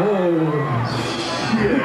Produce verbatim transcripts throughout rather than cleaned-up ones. Oh, shit.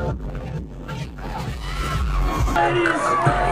Oh, God. Ladies!